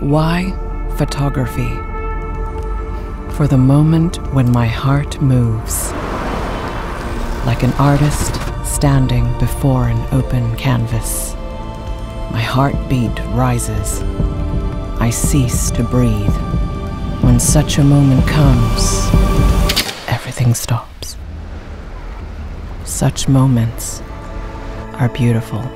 Why photography? For the moment when my heart moves, like an artist standing before an open canvas. My heartbeat rises. I cease to breathe. When such a moment comes, everything stops. Such moments are beautiful.